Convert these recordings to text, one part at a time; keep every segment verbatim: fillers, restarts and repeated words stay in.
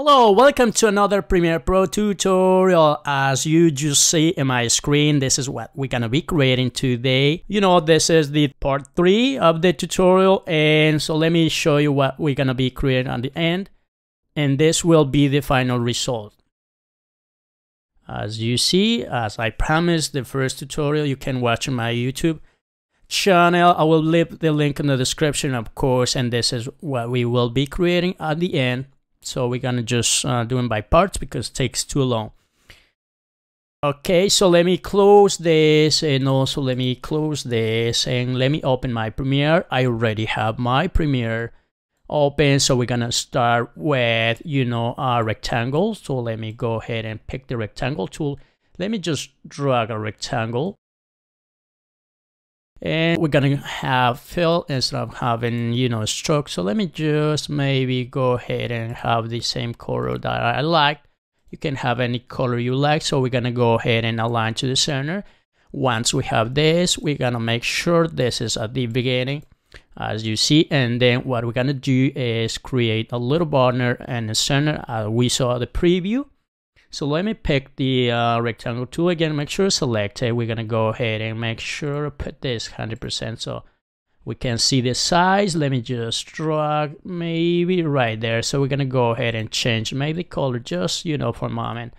Hello, welcome to another Premiere Pro tutorial. As you just see in my screen, this is what we're gonna be creating today. You know, this is the part three of the tutorial, and so let me show you what we're gonna be creating at the end, and this will be the final result. As you see, as I promised, the first tutorial you can watch on my YouTube channel. I will leave the link in the description, of course, and this is what we will be creating at the end. So we're gonna just uh, do them by parts because it takes too long. Okay, so let me close this, and also let me close this, and let me open my Premiere. I already have my Premiere open, so we're gonna start with, you know, a rectangle. So let me go ahead and pick the rectangle tool. Let me just drag a rectangle. And we're gonna have fill instead of having, you know, stroke. So let me just maybe go ahead and have the same color that I like. You can have any color you like. So we're gonna go ahead and align to the center. Once we have this, we're gonna make sure this is at the beginning, as you see. And then what we're gonna do is create a little border in the center, as we saw the preview. So let me pick the uh, rectangle tool again, make sure select it. We're gonna go ahead and make sure put this one hundred percent so we can see the size. Let me just drag maybe right there. So we're gonna go ahead and change maybe color just, you know, for a moment.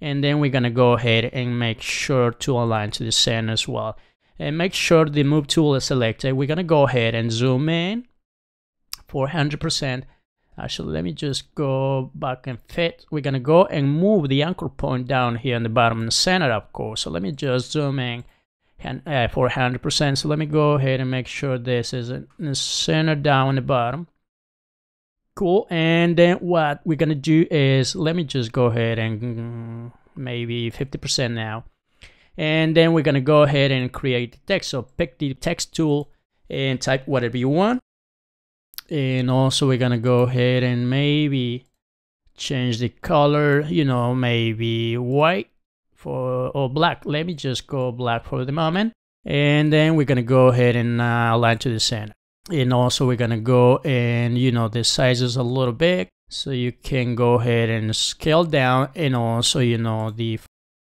And then we're gonna go ahead and make sure to align to the center as well. And make sure the move tool is selected. We're gonna go ahead and zoom in for one hundred percent. Actually, let me just go back and fit. We're gonna go and move the anchor point down here in the bottom and the center, of course. So let me just zoom in and uh, for one hundred percent. So let me go ahead and make sure this is in the center down in the bottom. Cool. And then what we're gonna do is, let me just go ahead and maybe fifty percent now. And then we're gonna go ahead and create the text. So pick the text tool and type whatever you want. And also we're gonna go ahead and maybe change the color, you know, maybe white for or black. Let me just go black for the moment. And then we're gonna go ahead and uh, align to the center. And also we're gonna go and, you know, the size is a little big, so you can go ahead and scale down. And also, you know, the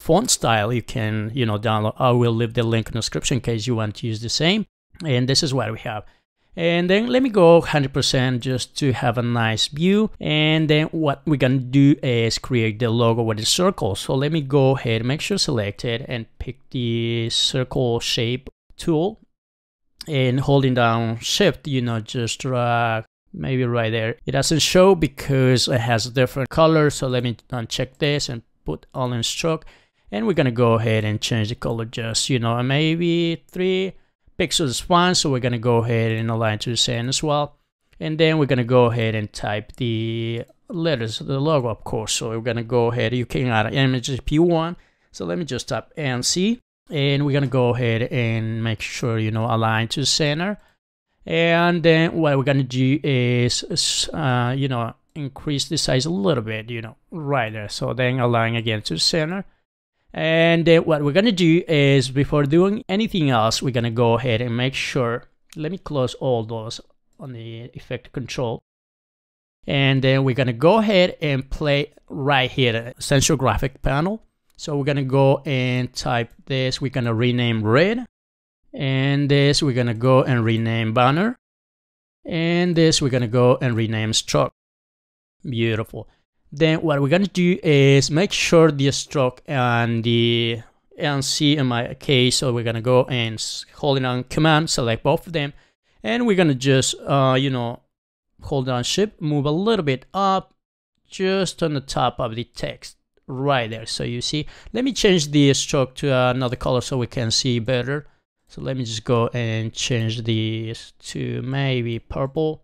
font style you can, you know, download. I will leave the link in the description in case you want to use the same. And this is what we have. And then let me go one hundred percent just to have a nice view. And then what we're gonna do is create the logo with the circle. So let me go ahead, make sure select it and pick the circle shape tool. And holding down shift, you know, just drag maybe right there. It doesn't show because it has different colors. So let me uncheck this and put all in stroke. And we're gonna go ahead and change the color just, you know, maybe three pixels fine, so we're gonna go ahead and align to the center as well. And then we're gonna go ahead and type the letters, the logo, of course. So we're gonna go ahead, you can add images if you want. So let me just type N C, and we're gonna go ahead and make sure, you know, align to the center. And then what we're gonna do is, uh, you know, increase the size a little bit, you know, right there. So then align again to the center. And then what we're gonna do is, before doing anything else, we're gonna go ahead and make sure, let me close all those on the effect control. And then we're gonna go ahead and play right here, essential graphic panel. So we're gonna go and type this, we're gonna rename red. And this we're gonna go and rename banner. And this we're gonna go and rename stroke. Beautiful. Then what we're gonna do is make sure the stroke and the N C in my case. So we're gonna go and hold it on command, select both of them, and we're gonna just uh, you know, hold on shift, move a little bit up, just on the top of the text right there. So you see, let me change the stroke to another color so we can see better. So let me just go and change this to maybe purple,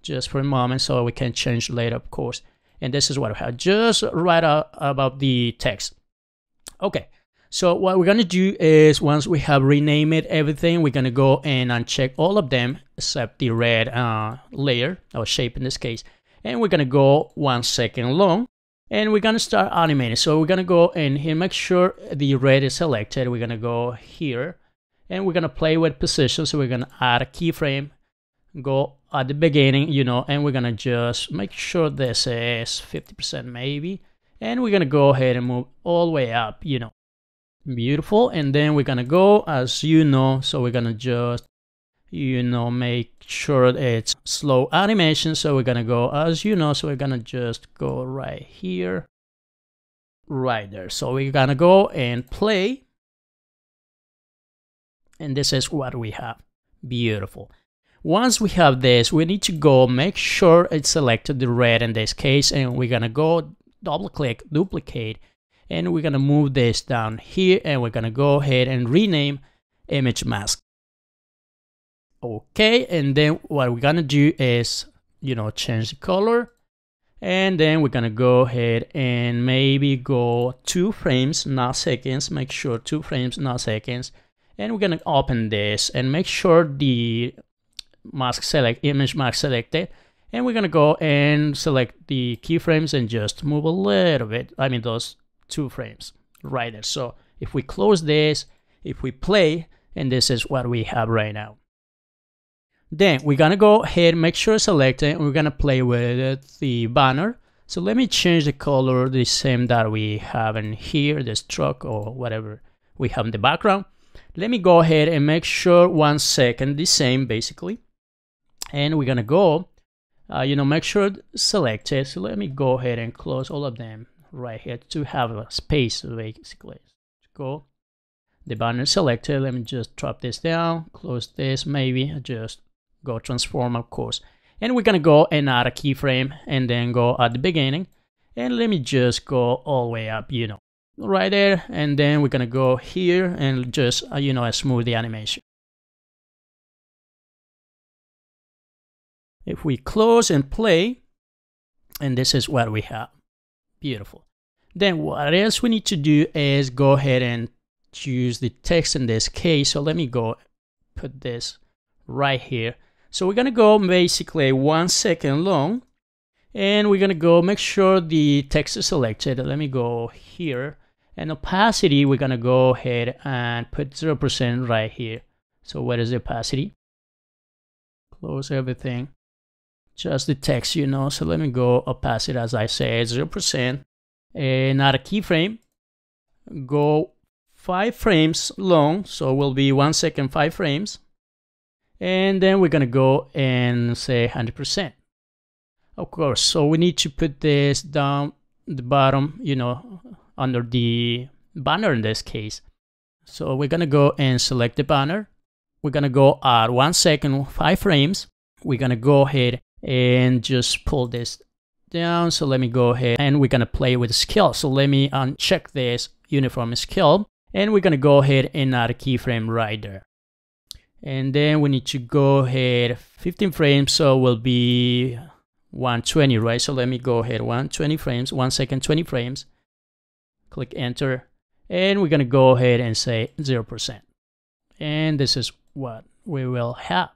just for a moment, so we can change later, of course. And this is what I have just right up about the text. Okay, so what we're gonna do is, once we have renamed everything, we're gonna go and uncheck all of them except the red uh, layer or shape in this case. And we're gonna go one second long, and we're gonna start animating. So we're gonna go in here, make sure the red is selected. We're gonna go here, and we're gonna play with position. So we're gonna add a keyframe, go at the beginning, you know, and we're gonna just make sure this is fifty percent maybe, and we're gonna go ahead and move all the way up, you know. Beautiful. And then we're gonna go, as you know, so we're gonna just, you know, make sure it's slow animation, so we're gonna go, as you know, so we're gonna just go right here, right there. So we're gonna go and play, and this is what we have. Beautiful. Once we have this, we need to go make sure it's selected the red in this case, and we're gonna go double click duplicate, and we're gonna move this down here, and we're gonna go ahead and rename image mask. Okay, and then what we're gonna do is, you know, change the color, and then we're gonna go ahead and maybe go two frames, not seconds. Make sure two frames, not seconds. And we're gonna open this and make sure the mask select, image mask selected, and we're gonna go and select the keyframes and just move a little bit, I mean those two frames right there. So if we close this, if we play, and this is what we have right now. Then we're gonna go ahead, make sure selected, and we're gonna play with the banner. So let me change the color the same that we have in here, this truck or whatever we have in the background. Let me go ahead and make sure one second the same basically, and we're gonna go uh, you know, make sure selected. So let me go ahead and close all of them right here to have a space basically. Go, the banner selected, let me just drop this down, close this, maybe just go transform of course, and we're gonna go and add a keyframe and then go at the beginning, and let me just go all the way up, you know, right there, and then we're gonna go here and just uh, you know, smooth the animation. If we close and play, and this is what we have. Beautiful. Then what else we need to do is go ahead and choose the text in this case. So let me go put this right here. So we're gonna go basically one second long, and we're gonna go make sure the text is selected. Let me go here. And opacity, we're gonna go ahead and put zero percent right here. So what is the opacity? Close everything. Just the text, you know. So let me go opacity, as I said, zero percent. And add a keyframe. Go five frames long. So it will be one second, five frames. And then we're gonna go and say one hundred percent. Of course, so we need to put this down the bottom, you know, under the banner in this case. So we're gonna go and select the banner. We're gonna go at one second, five frames. We're gonna go ahead and just pull this down. So let me go ahead and we're gonna play with the scale. So let me uncheck this uniform scale, and we're gonna go ahead and add a keyframe right there. And then we need to go ahead fifteen frames, so it will be one twenty, right? So let me go ahead one twenty frames, one second, twenty frames, click enter, and we're gonna go ahead and say zero percent, and this is what we will have.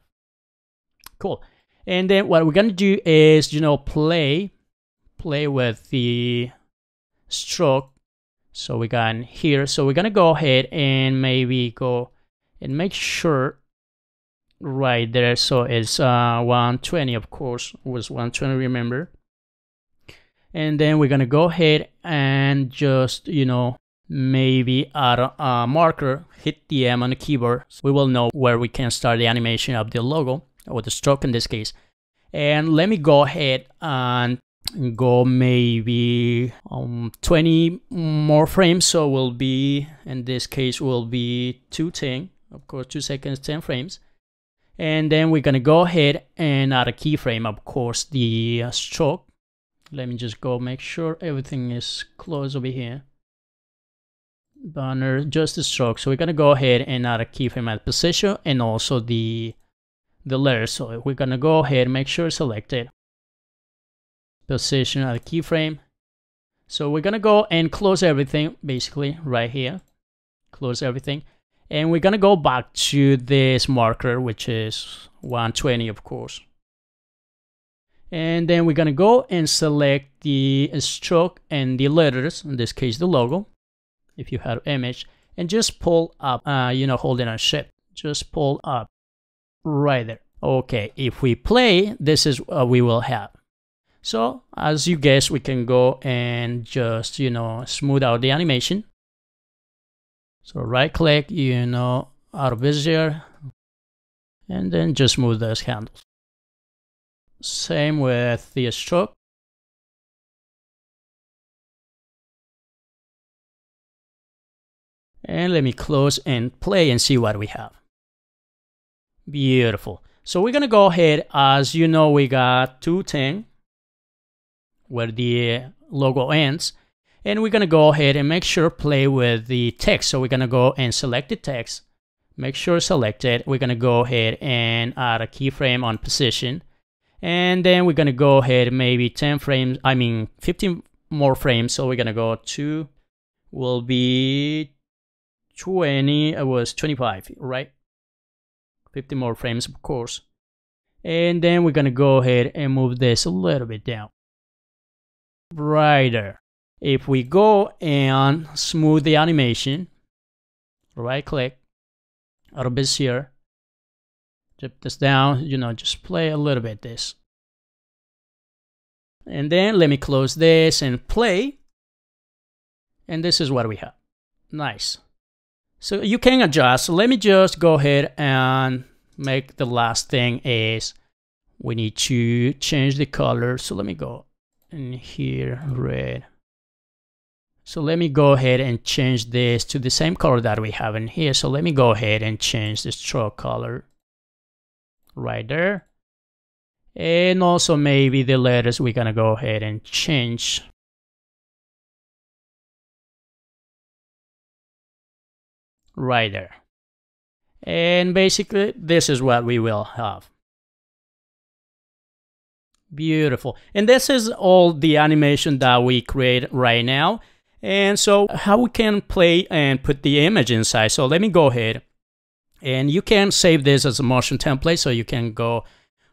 Cool. And then what we're gonna do is, you know, play play with the stroke. So we got in here, so we're gonna go ahead and maybe go and make sure right there, so it's uh, one twenty, of course, was one twenty, remember. And then we're gonna go ahead and just, you know, maybe add a, a marker, hit the M on the keyboard, so we will know where we can start the animation of the logo, or the stroke in this case. And let me go ahead and go maybe um, twenty more frames, so will be, in this case, will be two ten, of course, two seconds, ten frames. And then we're gonna go ahead and add a keyframe, of course, the uh, stroke. Let me just go make sure everything is closed over here. Banner, just the stroke. So we're gonna go ahead and add a keyframe at position, and also the the letter. So we're gonna go ahead and make sure it's selected. Position at keyframe. So we're gonna go and close everything, basically, right here. Close everything. And we're gonna go back to this marker, which is one twenty, of course. And then we're gonna go and select the stroke and the letters, in this case the logo, if you have image, and just pull up, uh, you know, holding on shift, just pull up right there. Okay, if we play, this is what we will have. So as you guess, we can go and just, you know, smooth out the animation. So right click, you know, out of Bezier, and then just move those handles. Same with the stroke. And let me close and play and see what we have. Beautiful. So we're gonna go ahead, as you know, we got two ten where the logo ends, and we're gonna go ahead and make sure play with the text. So we're gonna go and select the text, make sure select it. We're gonna go ahead and add a keyframe on position, and then we're gonna go ahead maybe ten frames, I mean fifteen more frames. So we're gonna go to will be twenty, it was twenty-five, right? fifty more frames, of course. And then we're gonna go ahead and move this a little bit down. Right there. If we go and smooth the animation, right click, out of Bezier, tip this down, you know, just play a little bit this. And then let me close this and play. And this is what we have. Nice. So you can adjust. So let me just go ahead and make the last thing is we need to change the color. So let me go in here, red. So let me go ahead and change this to the same color that we have in here. So let me go ahead and change the stroke color right there. And also maybe the letters we're gonna go ahead and change. Right there. And basically this is what we will have. Beautiful. And this is all the animation that we create right now. And so how we can play and put the image inside. So let me go ahead, and you can save this as a motion template. So you can go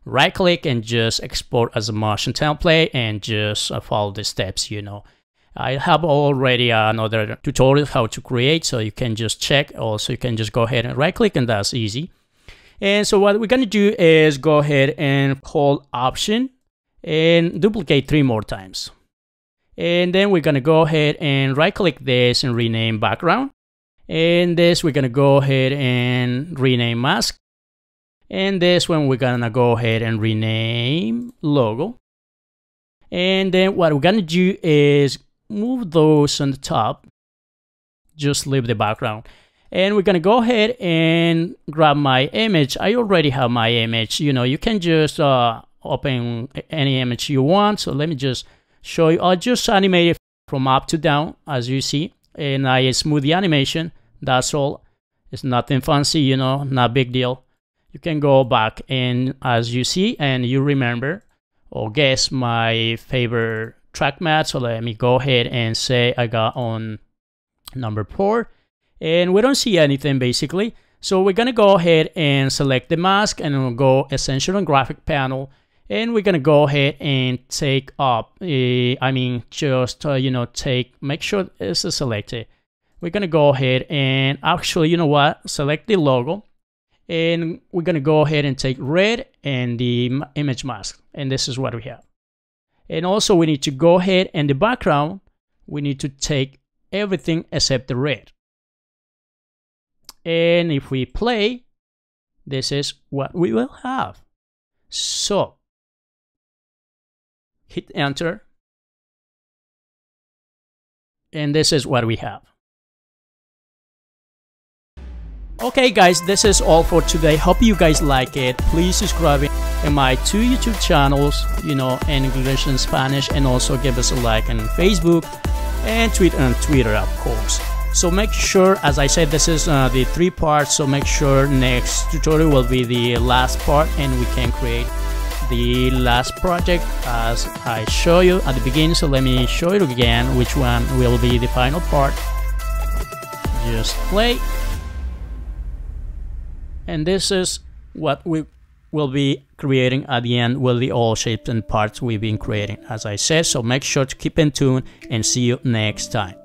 right click and just export as a motion template and just follow the steps, you know. I have already another tutorial how to create, so you can just check. Also, you can just go ahead and right click, and that's easy. And so what we're gonna do is go ahead and call option and duplicate three more times. And then we're gonna go ahead and right click this and rename background. And this we're gonna go ahead and rename mask. And this one we're gonna go ahead and rename logo. And then what we're gonna do is move those on the top, just leave the background. And we're gonna go ahead and grab my image. I already have my image. You know, you can just uh, open any image you want. So let me just show you. I'll just animate it from up to down, as you see. And I smooth the animation, that's all. It's nothing fancy, you know, not big deal. You can go back and as you see, and you remember, or guess my favorite track mat. So let me go ahead and say I got on number four, and we don't see anything basically. So we're gonna go ahead and select the mask, and we'll go essential and graphic panel, and we're gonna go ahead and take up uh, I mean just uh, you know take make sure it's selected. We're gonna go ahead and actually, you know what, select the logo, and we're gonna go ahead and take red and the image mask, and this is what we have. And also we need to go ahead and the background, we need to take everything except the red. And if we play, this is what we will have. So hit enter. And this is what we have. Okay guys, this is all for today. Hope you guys like it. Please subscribe and my two YouTube channels, you know, in English and Spanish, and also give us a like on Facebook and tweet on Twitter, of course. So make sure, as I said, this is uh, the three parts, so make sure next tutorial will be the last part, and we can create the last project as I show you at the beginning. So let me show you again which one will be the final part. Just play. And this is what we will be creating at the end, will be all shapes and parts we've been creating, as I said. So make sure to keep in tune and see you next time.